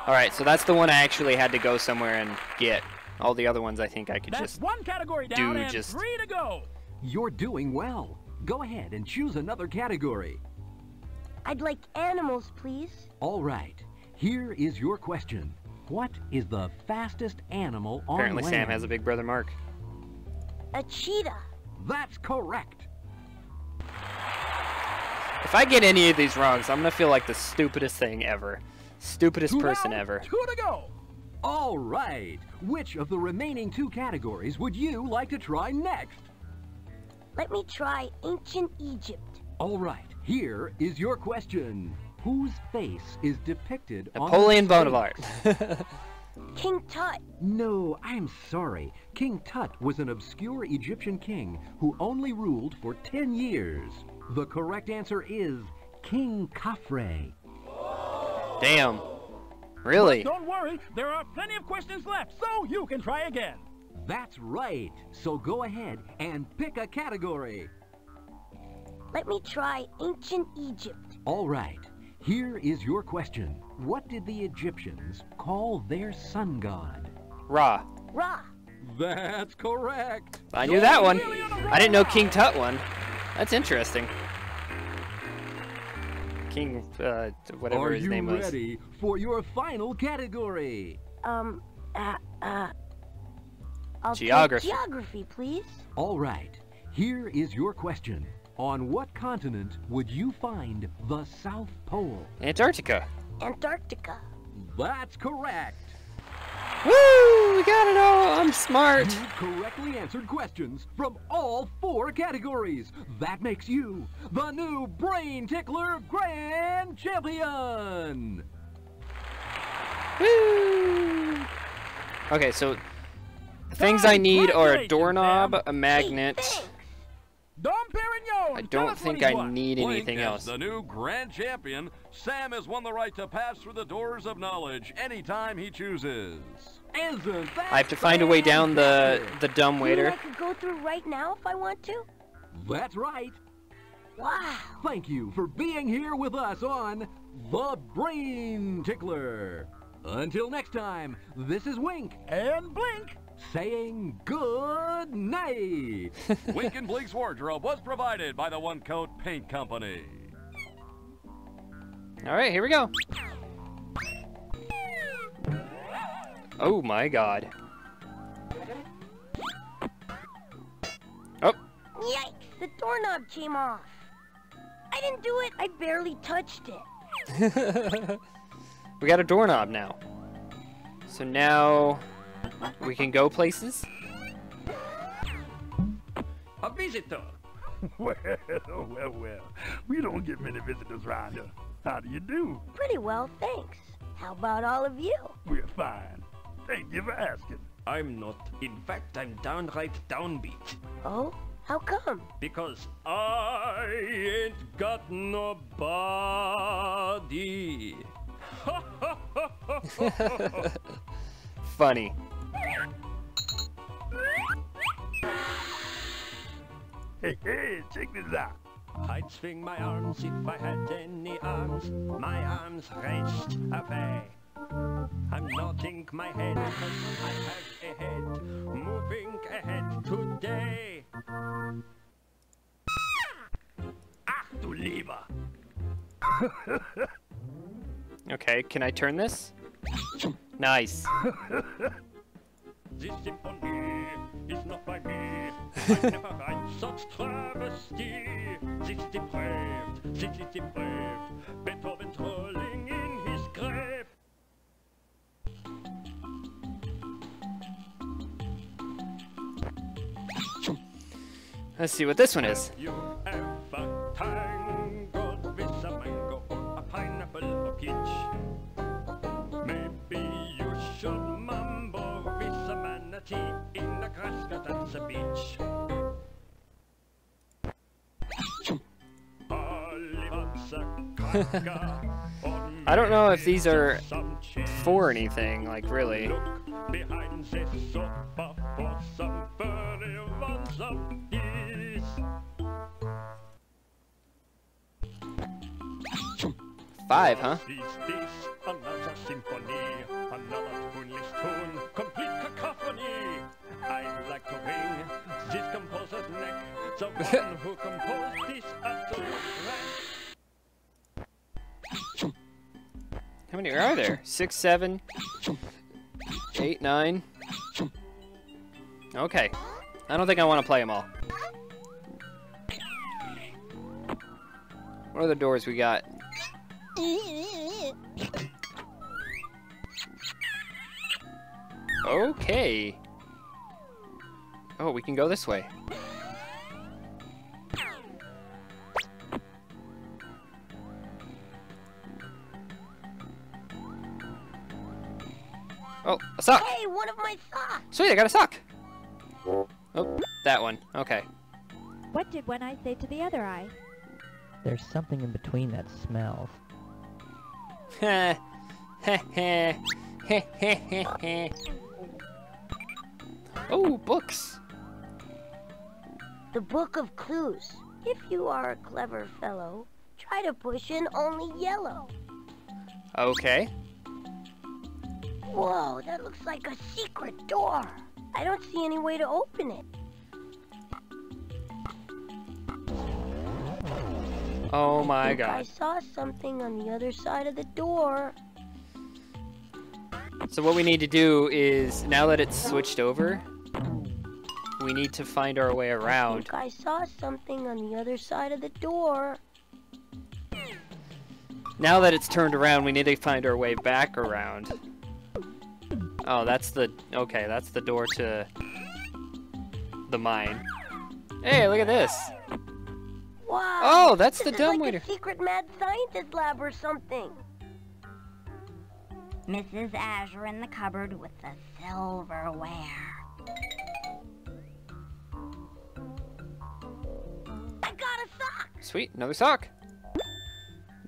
All right, so that's the one I actually had to go somewhere and get. All the other ones I think I could that's just one category down do and just... three to go. You're doing well. Go ahead and choose another category. I'd like animals, please. All right. Here is your question. What is the fastest animal on land? Apparently Sam has a big brother Mark. A cheetah. That's correct. If I get any of these wrongs, I'm going to feel like the stupidest thing ever. Stupidest person ever. Two to go. All right. Which of the remaining two categories would you like to try next? Let me try ancient Egypt. All right. Here is your question. Whose face is depicted on Napoleon Bonaparte? King Tut. No, I'm sorry. King Tut was an obscure Egyptian king who only ruled for ten years. The correct answer is King Khafre. Damn. Really? But don't worry, there are plenty of questions left, so you can try again. That's right. So go ahead and pick a category. Let me try ancient Egypt. All right. Here is your question. What did the Egyptians call their sun god? Ra. Ra. That's correct. I knew that one. I didn't know King Tut one. That's interesting. King, uh, whatever his name was. Are you ready for your final category? Um, uh, uh. I'll geography. Geography, please. All right. Here is your question. On what continent would you find the South Pole? Antarctica. Antarctica. That's correct. Woo! We got it all. I'm smart. You correctly answered questions from all four categories. That makes you the new Brain Tickler Grand Champion. Woo! Okay, so things I need are a doorknob, a magnet. I don't think I need anything else. The new grand champion, Sam has won the right to pass through the doors of knowledge anytime he chooses. I have to find a way down the the dumb waiter. I could go through right now if I want to. That's right. Wow. Thank you for being here with us on The Brain Tickler. Until next time, this is Wink and Blink, saying good night. Wink and Blink's wardrobe was provided by the One Coat Paint Company. All right, here we go. Oh my God. Oh. Yikes, the doorknob came off. I didn't do it, I barely touched it. We got a doorknob now. So now we can go places. A visitor. Well, well, well. We don't get many visitors around here. How do you do? Pretty well, thanks. How about all of you? We're fine. Thank you for asking. I'm not. In fact, I'm downright downbeat. Oh? How come? Because I ain't got nobody. Funny. Hey, hey, check this out. I'd swing my arms if I had any arms. My arms raced away. I'm nodding my head because I have a head. Moving ahead today. Ach du lieber. Okay, can I turn this? Nice. This symphony is not by me. I never write such travesty. This is depraved, this is depraved. Beethoven's rolling in his grave. Let's see what this one is. I don't know if these are for anything, like really. Five, huh? How many are there? Six, seven, eight, nine. Okay. I don't think I want to play them all. What other doors we got? Okay. Oh, we can go this way. Oh, a sock! Hey, one of my socks! Sweet, I got a sock! Oh, that one. Okay. What did one eye say to the other eye? There's something in between that smells. Heh. Heh heh. Heh heh heh heh. Oh, books! The Book of Clues. If you are a clever fellow, try to push in only yellow. Okay. Whoa, that looks like a secret door. I don't see any way to open it. Oh my I god. I saw something on the other side of the door. So what we need to do is, now that it's switched over, we need to find our way around. I, I saw something on the other side of the door. Now that it's turned around, we need to find our way back around. Oh, that's the... Okay, that's the door to the mine. Hey, look at this! Wow! Oh, that's the dumbwaiter! This is like a secret mad scientist lab or something! Missus Azure in the cupboard with the silverware. I got a sock! Sweet, another sock!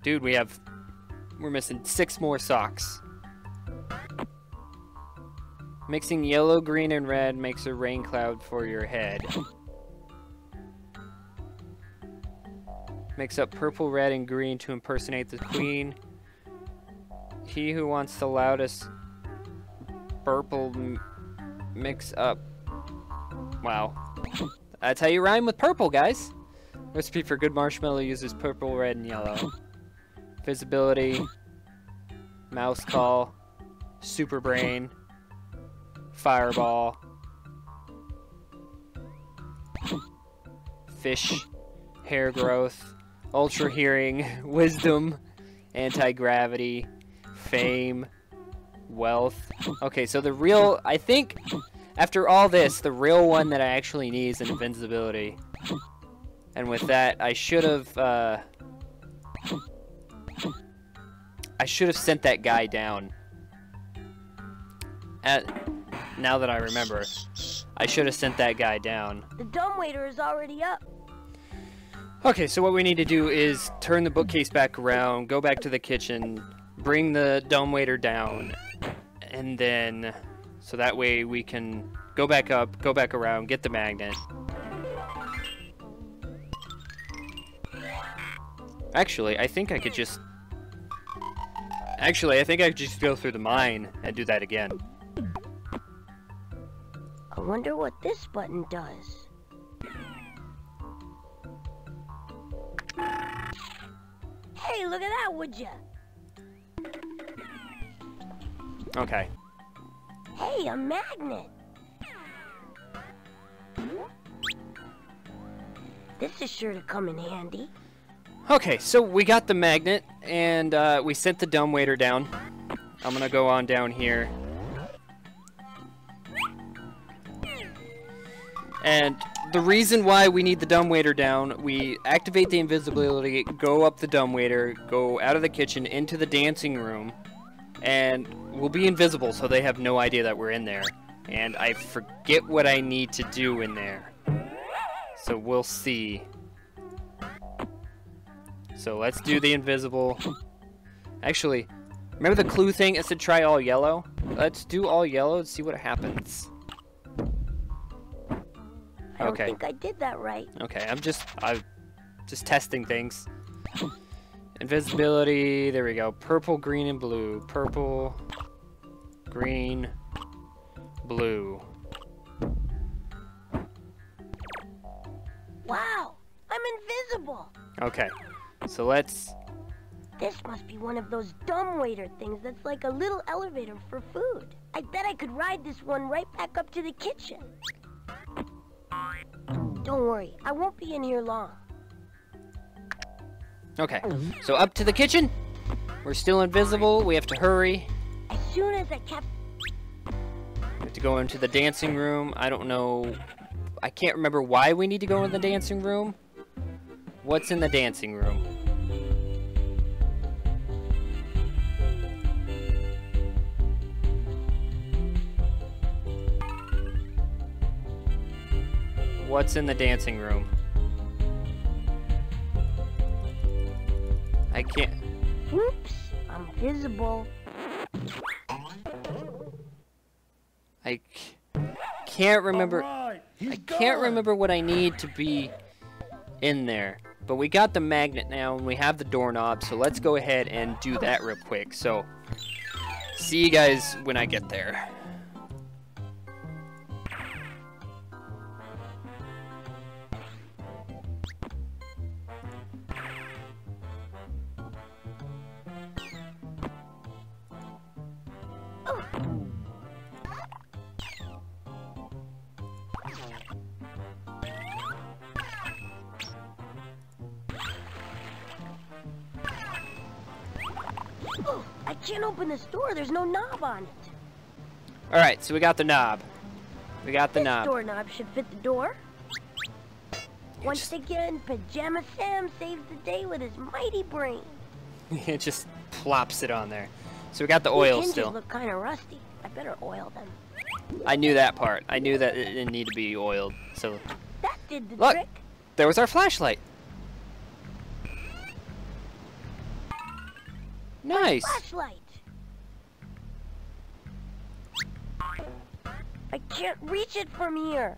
Dude, we have... We're missing six more socks. Mixing yellow, green, and red makes a rain cloud for your head. Mix up purple, red, and green to impersonate the queen. He who wants the loudest purple m mix up. Wow. That's how you rhyme with purple, guys. Recipe for good marshmallow uses purple, red, and yellow. Visibility. Mouse call. Super brain. Fireball. Fish. Hair growth. Ultra hearing. Wisdom. Anti-gravity. Fame. Wealth. Okay, so the real... I think, after all this, the real one that I actually need is invincibility. And with that, I should have... Uh, I should have sent that guy down. At... Now that I remember, I should have sent that guy down. The dumbwaiter is already up. Okay, so what we need to do is turn the bookcase back around, go back to the kitchen, bring the dumbwaiter down, and then, so that way we can go back up, go back around, get the magnet. Actually, I think I could just... Actually, I think I could just go through the mine and do that again. I wonder what this button does. Hey, look at that, would ya? Okay. Hey, a magnet! This is sure to come in handy. Okay, so we got the magnet, and uh, we sent the dumbwaiter down. I'm gonna go on down here. And the reason why we need the dumbwaiter down, we activate the invisibility, go up the dumbwaiter, go out of the kitchen into the dancing room, and we'll be invisible so they have no idea that we're in there. And I forget what I need to do in there. So we'll see. So let's do the invisible. Actually, remember the clue thing? It said try all yellow. Let's do all yellow and see what happens. I don't okay. think I did that right. Okay, I'm just I'm just testing things. Invisibility, there we go. Purple, green, and blue. Purple, green, blue. Wow, I'm invisible. Okay, so let's... This must be one of those dumbwaiter things that's like a little elevator for food. I bet I could ride this one right back up to the kitchen. Don't worry, I won't be in here long. Okay, so up to the kitchen. We're still invisible, we have to hurry. As soon as I kept... We have to go into the dancing room. I don't know... I can't remember why we need to go in the dancing room. What's in the dancing room? What's in the dancing room? I can't... Oops, I'm visible. I can't remember... Right, I can't gone. remember what I need to be in there. But we got the magnet now, and we have the doorknob, so let's go ahead and do that real quick. So, see you guys when I get there. Can't open this door. There's no knob on it. All right, so we got the knob. We got the this knob. This doorknob should fit the door. You're Once just... again, Pajama Sam saves the day with his mighty brain. It just plops it on there. So we got the oil hinges still. Look kind of rusty. I better oil them. I knew that part. I knew that it didn't need to be oiled. So that did the look, trick. There was our flashlight. Nice. Flashlight. I can't reach it from here.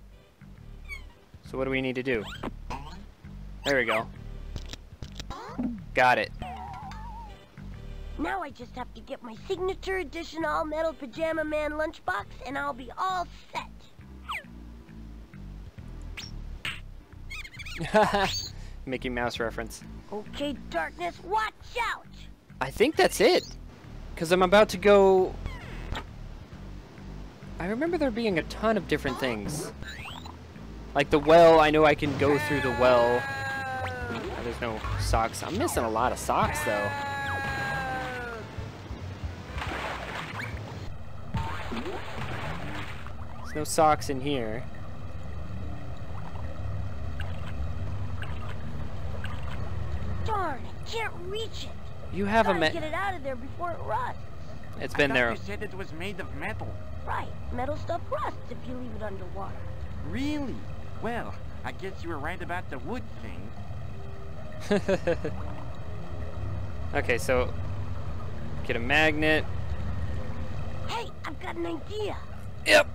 So what do we need to do? There we go. Got it. Now I just have to get my signature edition all-metal Pajama Man lunchbox, and I'll be all set. Mickey Mouse reference. Okay, darkness, watch out! I think that's it, because I'm about to go... I remember there being a ton of different things. Like the well, I know I can go through the well. Oh, there's no socks. I'm missing a lot of socks, though. There's no socks in here. Darn, I can't reach it. You have a ma- get it out of there before it rusts. It's been I there. You said it was made of metal. Right, metal stuff rusts if you leave it underwater. Really? Well, I guess you were right about the wood thing. Okay, so get a magnet. Hey, I've got an idea. Yep.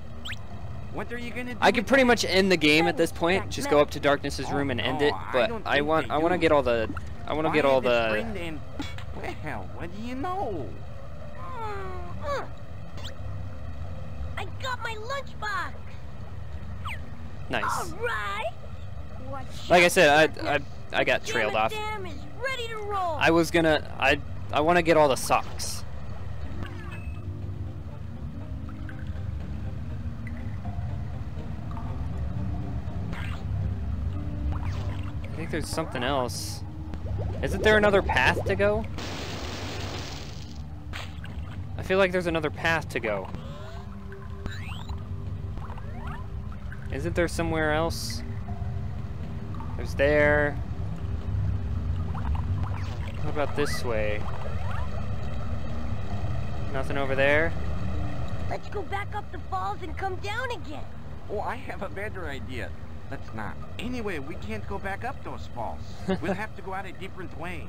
What are you gonna do? I can pretty much end the game at this point. Just go up to Darkness's room and end it. But I want, I want to get all the, I want to get all the. Well, what do you know? Mm-hmm. I got my lunchbox. Nice. All right. Watch like I said, I I I got trailed off. Damn is ready to roll. I was gonna I I want to get all the socks. I think there's something else. Isn't there another path to go? I feel like there's another path to go. Isn't there somewhere else? There's there. What about this way? Nothing over there? Let's go back up the falls and come down again. Oh, I have a better idea. Let's not. Anyway, we can't go back up those falls. We'll have to go out a different way.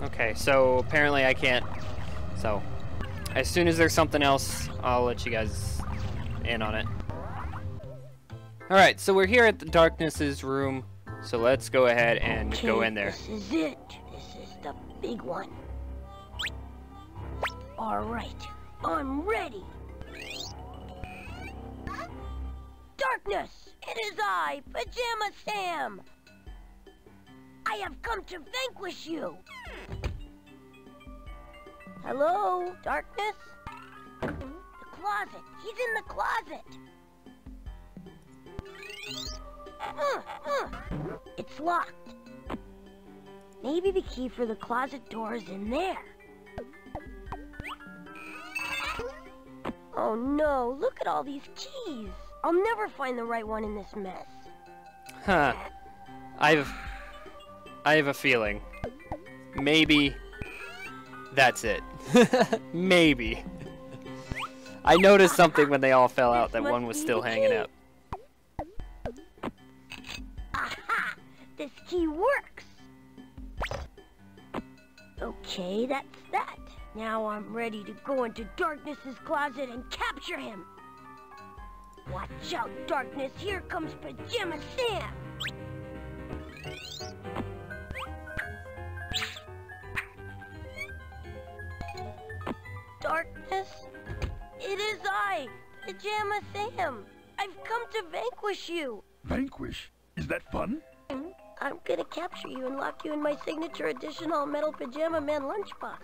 Okay, so apparently I can't. So, as soon as there's something else, I'll let you guys in on it. Alright, so we're here at the Darkness's room. So let's go ahead and okay, go in there. This is it. This is the big one. Alright, I'm ready. Darkness, it is I, Pajama Sam. I have come to vanquish you. Hello, Darkness? The closet. He's in the closet. Uh, uh. It's locked. Maybe the key for the closet door is in there. Oh no, look at all these keys. I'll never find the right one in this mess. Huh. I've... I have a feeling. Maybe... that's it. Maybe. I noticed something when they all fell out that one was still hanging out. Aha! This key works! Okay, that's that. Now I'm ready to go into Darkness's closet and capture him. Watch out, Darkness, here comes Pajama Sam! Darkness, it is I, Pajama Sam. I've come to vanquish you. Vanquish? Is that fun? I'm gonna capture you and lock you in my signature edition all-metal Pajama Man lunchbox.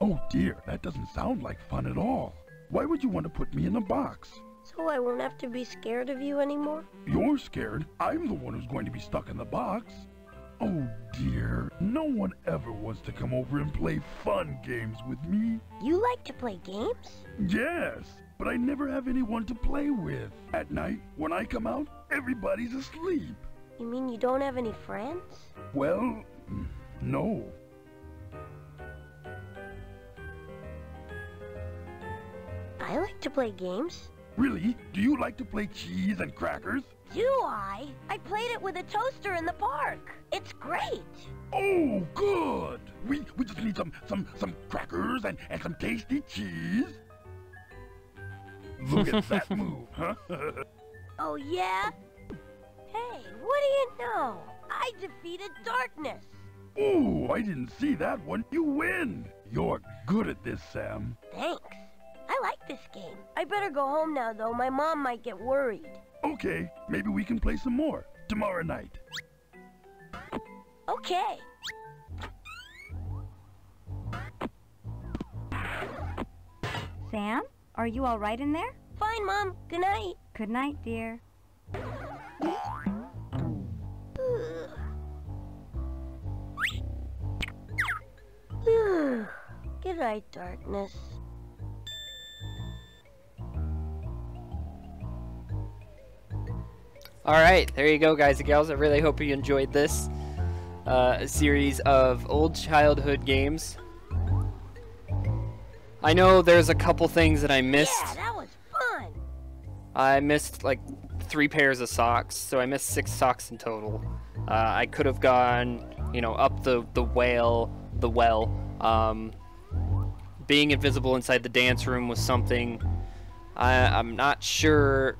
Oh dear, that doesn't sound like fun at all. Why would you want to put me in a box? So I won't have to be scared of you anymore? You're scared? I'm the one who's going to be stuck in the box. Oh dear, no one ever wants to come over and play fun games with me. You like to play games? Yes, but I never have anyone to play with. At night, when I come out, everybody's asleep. You mean you don't have any friends? Well, no. I like to play games. Really? Do you like to play Cheese and Crackers? Do I? I played it with a toaster in the park. It's great. Oh, good. We we just need some some some crackers and and some tasty cheese. Look at that move, huh? Oh yeah. Hey, what do you know? I defeated Darkness. Oh, I didn't see that one. You win. You're good at this, Sam. Thanks. I like this game. I better go home now, though. My mom might get worried. Okay, maybe we can play some more tomorrow night. Okay. Sam, are you all right in there? Fine, Mom. Good night. Good night, dear. Good night, Darkness. Alright, there you go, guys and gals. I really hope you enjoyed this uh, a series of old childhood games. I know there's a couple things that I missed. Yeah, that was fun! I missed, like, three pairs of socks, so I missed six socks in total. Uh, I could have gone, you know, up the, the whale, the well. Um, being invisible inside the dance room was something. I, I'm not sure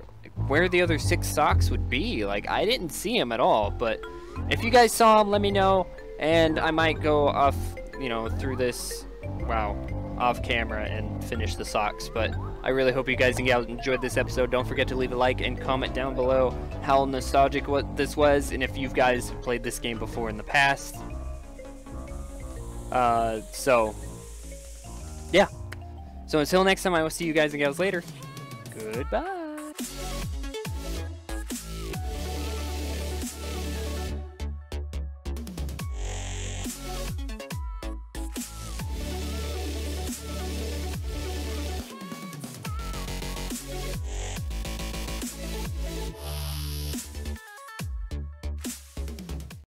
where the other six socks would be. Like, I didn't see them at all, but if you guys saw them, let me know, and I might go off, you know, through this, wow, off camera and finish the socks. But I really hope you guys and gals enjoyed this episode. Don't forget to leave a like and comment down below how nostalgic what this was, and if you guys have played this game before in the past. Uh, so, yeah. So until next time, I will see you guys and gals later. Goodbye.